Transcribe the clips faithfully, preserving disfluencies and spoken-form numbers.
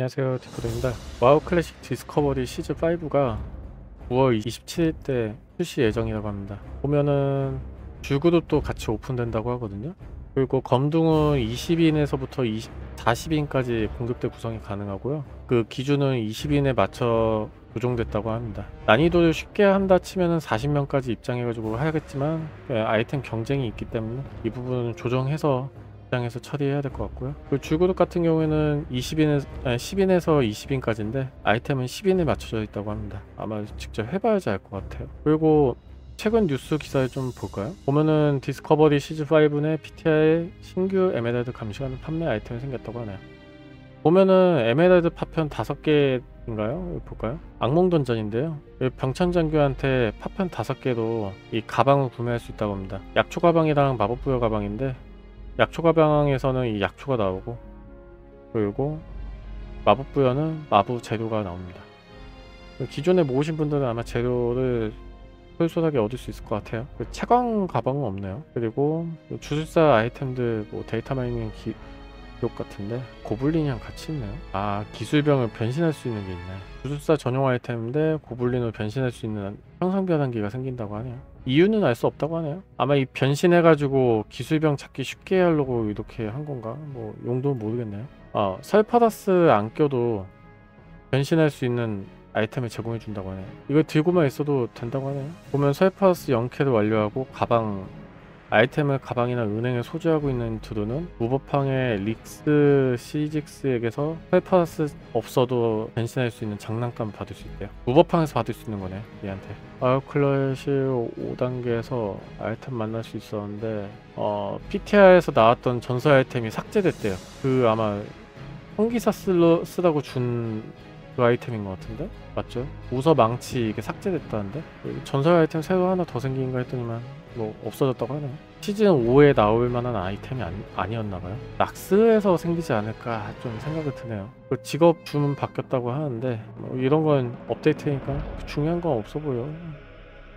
안녕하세요, 디코더입니다. 와우 클래식 디스커버리 시즌 파이브가 구월 이십칠일 때 출시 예정이라고 합니다. 보면은 줄구룹도 같이 오픈된다고 하거든요. 그리고 검둥은 이십 인에서부터 사십 인까지 공격대 구성이 가능하고요. 그 기준은 이십 인에 맞춰 조정됐다고 합니다. 난이도를 쉽게 한다 치면은 사십 명까지 입장해가지고 하겠지만 아이템 경쟁이 있기 때문에 이 부분은 조정해서 입장에서 처리해야 될 것 같고요. 그 줄그룹 같은 경우에는 이십 인에서, 아니 십 인에서 이십 인까지인데 아이템은 십 인에 맞춰져 있다고 합니다. 아마 직접 해봐야지 알 것 같아요. 그리고 최근 뉴스 기사에 좀 볼까요? 보면은 디스커버리 시즌 파이브 내 피티아이 신규 에메랄드 감시관 판매 아이템이 생겼다고 하네요. 보면은 에메랄드 파편 다섯 개인가요? 볼까요? 악몽 던전인데요. 병찬 장교한테 파편 다섯 개로 이 가방을 구매할 수 있다고 합니다. 약초 가방이랑 마법 부여 가방인데 약초 가방에서는 이 약초가 나오고 그리고 마법 부여는 마부 재료가 나옵니다. 기존에 모으신 분들은 아마 재료를 쏠쏠하게 얻을 수 있을 것 같아요. 채광 가방은 없네요. 그리고 주술사 아이템들 뭐 데이터 마이닝 기... 기록 같은데 고블린이랑 같이 있네요. 아, 기술병을 변신할 수 있는 게 있네. 주술사 전용 아이템인데 고블린으로 변신할 수 있는 형상 변환기가 생긴다고 하네요. 이유는 알 수 없다고 하네요. 아마 이 변신해가지고 기술병 찾기 쉽게 하려고 이렇게 한 건가? 뭐 용도는 모르겠네요. 아, 설퍼라스 안 껴도 변신할 수 있는 아이템을 제공해준다고 하네요. 이걸 들고만 있어도 된다고 하네요. 보면 설퍼라스 영 캐를 완료하고 가방 아이템을 가방이나 은행에 소지하고 있는 드루는 무법팡의 릭스 시직스에게서 설퍼라스 없어도 변신할 수 있는 장난감 받을 수 있대요. 무법팡에서 받을 수 있는 거네, 얘한테. 와우 클래식 오 단계에서 아이템 만날 수 있었는데 어, 피티아에서 나왔던 전설 아이템이 삭제됐대요. 그 아마 홍기사 쓸러, 쓰라고 준 그 아이템인 것 같은데? 맞죠? 우서 망치 이게 삭제됐다는데? 전설 아이템 새로 하나 더 생긴가 했더니만 뭐 없어졌다고 하네요. 시즌 오에 나올 만한 아이템이 아니, 아니었나봐요. 락스에서 생기지 않을까 좀 생각이 드네요. 그 직업 주문 바뀌었다고 하는데 뭐 이런 건 업데이트니까 중요한 건 없어 보여.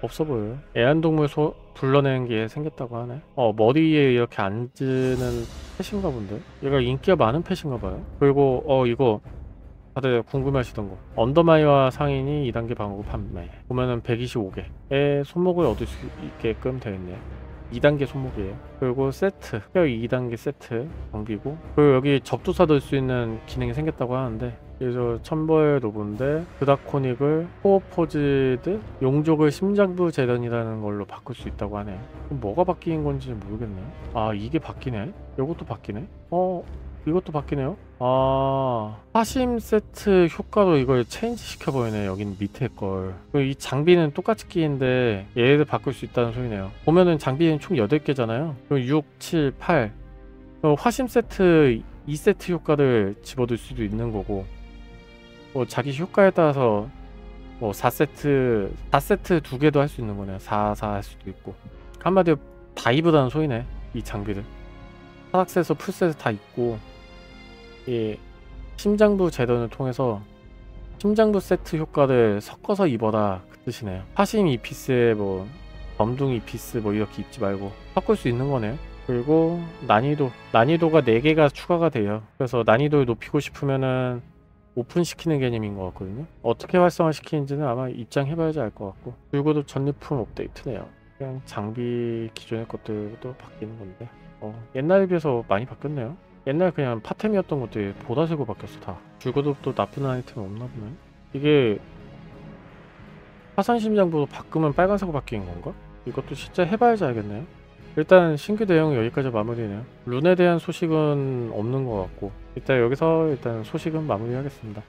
없어 보여요. 애완동물 소 불러내는 게 생겼다고 하네. 어, 머리에 이렇게 앉는 펫인가 본데? 얘가 인기가 많은 펫인가 봐요. 그리고 어 이거 다들 궁금해하시던 거 언더마이와 상인이 이 단계 방어구 판매 보면은 백이십오 개의 손목을 얻을 수 있게끔 되어있네요. 이 단계 손목이에요. 그리고 세트 헤어 이 단계 세트 정비고 그리고 여기 접두사 들 수 있는 기능이 생겼다고 하는데 그래서 천벌 노브인데 드라코닉을 코어포지드 용족을 심장부 재련이라는 걸로 바꿀 수 있다고 하네요. 그럼 뭐가 바뀐 건지 모르겠네요. 아 이게 바뀌네? 요것도 바뀌네? 어? 이것도 바뀌네요. 아 사심 세트 효과로 이걸 체인지 시켜버리네. 여긴 밑에 걸. 이 장비는 똑같이 끼인데 얘를 바꿀 수 있다는 소리네요. 보면은 장비는 총 여덟 개잖아요 그럼 육, 칠, 팔 그럼 화심 세트 이 세트 효과를 집어들 수도 있는 거고 뭐 자기 효과에 따라서 뭐 사 세트 사 세트 두 개도 할 수 있는 거네요. 사, 사 할 수도 있고 한마디로 다 입으라는 소리네 이 장비를. 타락셋에서 풀셋에 다 있고 이 심장부 재련을 통해서 심장부 세트 효과를 섞어서 입어라 그 뜻이네요. 파심 이 피스에 뭐 범둥 이 피스 뭐 이렇게 입지 말고 섞을 수 있는 거네요. 그리고 난이도 난이도가 네 개가 추가가 돼요. 그래서 난이도를 높이고 싶으면은 오픈시키는 개념인 것 같거든요. 어떻게 활성화시키는지는 아마 입장해봐야지 알 것 같고 그리고도 전리품 업데이트네요. 그냥 장비 기존의 것들도 바뀌는 건데 어, 옛날에 비해서 많이 바뀌었네요. 옛날 그냥 파템이었던 것들이 보라색으로 바뀌었어 다. 줄구룹 또 나쁜 아이템 없나 보네. 이게 화산심장부로 바꾸면 빨간색으로 바뀐 건가? 이것도 진짜 해봐야지 알겠네요. 일단 신규 대응은 여기까지 마무리네요. 룬에 대한 소식은 없는 것 같고 이따 여기서 일단 소식은 마무리하겠습니다.